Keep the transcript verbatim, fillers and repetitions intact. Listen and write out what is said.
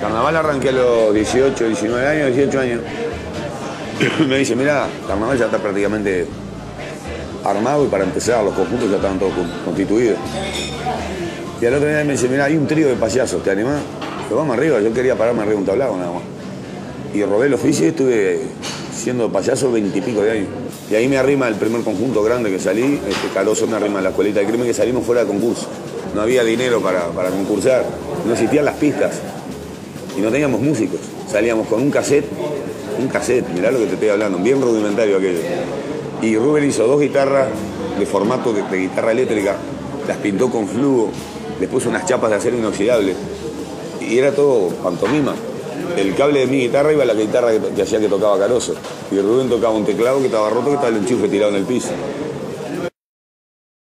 Carnaval arranqué a los dieciocho, diecinueve años, dieciocho años. Me dice, mirá, Carnaval ya está prácticamente armado y para empezar los conjuntos ya estaban todos constituidos. Y al otro día me dice, mirá, hay un trío de payasos, ¿te animás? Pero vamos arriba, yo quería pararme arriba de un tablado nada más. Y robé el oficio y estuve siendo payaso veintipico de años. Y ahí me arrima el primer conjunto grande que salí, este Caroso me arrima La Escuelita del Crimen, que salimos fuera de concurso. No había dinero para, para concursar, no existían las pistas y no teníamos músicos. Salíamos con un cassette, un cassette, mirá lo que te estoy hablando, bien rudimentario aquello. Y Rubén hizo dos guitarras de formato de, de guitarra eléctrica, las pintó con fluo, les puso unas chapas de acero inoxidable y era todo pantomima. El cable de mi guitarra iba a la guitarra que, que hacía que tocaba Caroso. Y Rubén tocaba un teclado que estaba roto, que estaba el enchufe tirado en el piso.